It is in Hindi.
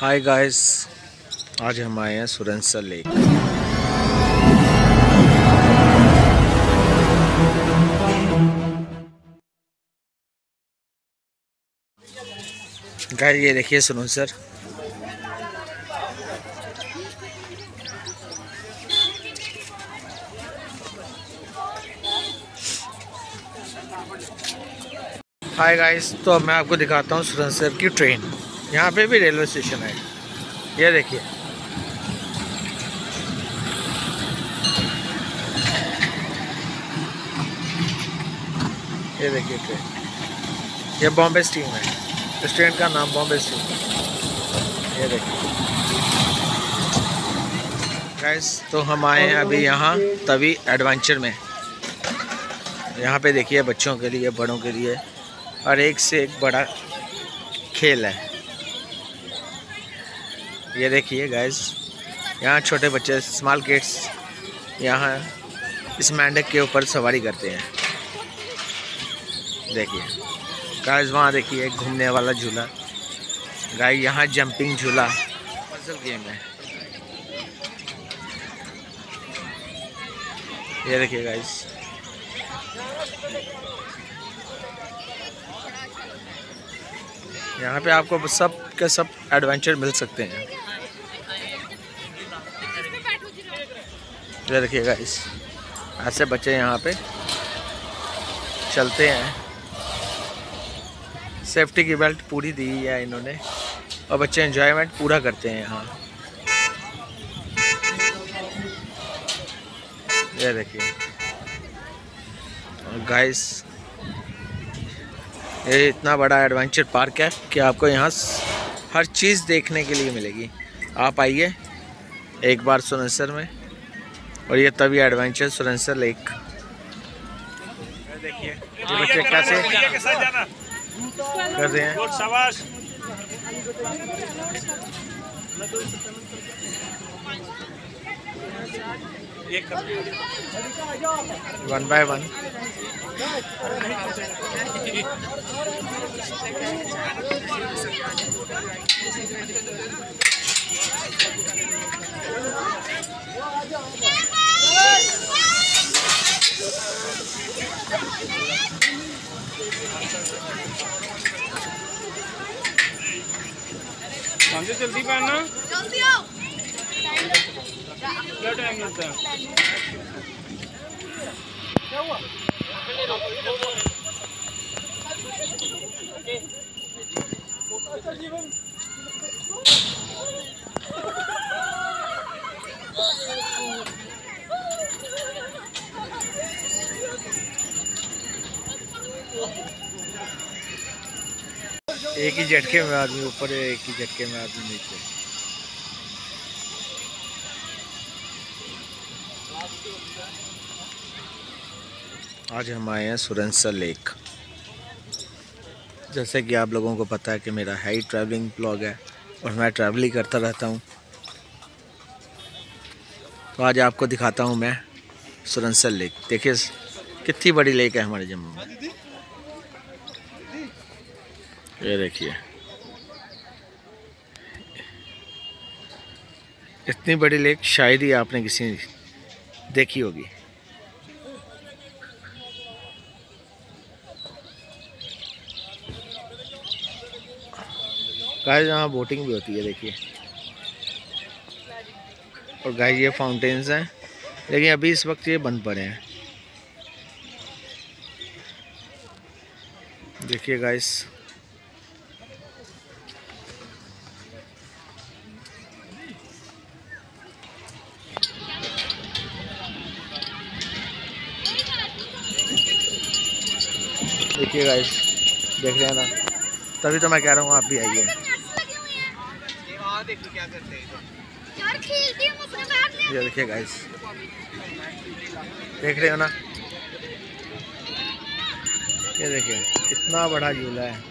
हाय गाइस, आज हम आए हैं सुरिनसर लेक। गाइस ये देखिए सुरिनसर, हाय गाइस। तो अब मैं आपको दिखाता हूँ सुरिनसर की ट्रेन। यहाँ पे भी रेलवे स्टेशन है, ये देखिए। ये देखिए ट्रेन, ये बॉम्बे स्टीम है। इस ट्रेन का नाम बॉम्बे स्टीम है। ये देखिए गाइस, तो हम आए हैं अभी यहाँ तवी एडवेंचर में। यहाँ पे देखिए बच्चों के लिए, बड़ों के लिए और एक से एक बड़ा खेल है। ये देखिए गाइस, यहाँ छोटे बच्चे स्मॉल किड्स यहाँ इस मेंढक के ऊपर सवारी करते हैं। देखिए गाइस, वहाँ देखिए घूमने वाला झूला, गाइस यहाँ जंपिंग झूला, पजल गेम है। ये देखिए गाइस, यहाँ पे आपको सब के सब एडवेंचर मिल सकते हैं। ये देखिए गाइस, ऐसे बच्चे यहाँ पे चलते हैं। सेफ्टी की बेल्ट पूरी दी है इन्होंने और बच्चे एंजॉयमेंट पूरा करते हैं यहाँ। ये देखिए और गाइस, ये इतना बड़ा एडवेंचर पार्क है कि आपको यहाँ हर चीज़ देखने के लिए मिलेगी। आप आइए एक बार सुरिनसर में। और ये तवी एडवेंचर सुरिनसर लेक। देखिए बच्चे कैसे कर रहे हैं। वन बाय वन जल्दी पहनना, जल्दी आओ, क्या टाइम लगता है। एक ही झटके में आदमी ऊपर है, एक ही झटके में आदमी नीचे। आज हम आए हैं सुरिनसर लेक। जैसे कि आप लोगों को पता है कि मेरा हाई ट्रैवलिंग ब्लॉग है और मैं ट्रैवल ही करता रहता हूँ। तो आज आपको दिखाता हूँ मैं सुरिनसर लेक। देखिए कितनी बड़ी लेक है हमारे जम्मू में। ये देखिए इतनी बड़ी लेक शायद ही आपने किसी ने देखी होगी। गाइस यहाँ बोटिंग भी होती है, देखिए। और गाइस ये फाउंटेन्स हैं, लेकिन अभी इस वक्त ये बंद पड़े हैं। देखिए गाइस, देखिए गाइस, देख रहे हैं ना, तभी तो मैं कह रहा हूँ आप भी आइए। ये देखिए गाइस, देख रहे हो ना, ये देखिए कितना बड़ा झूला है।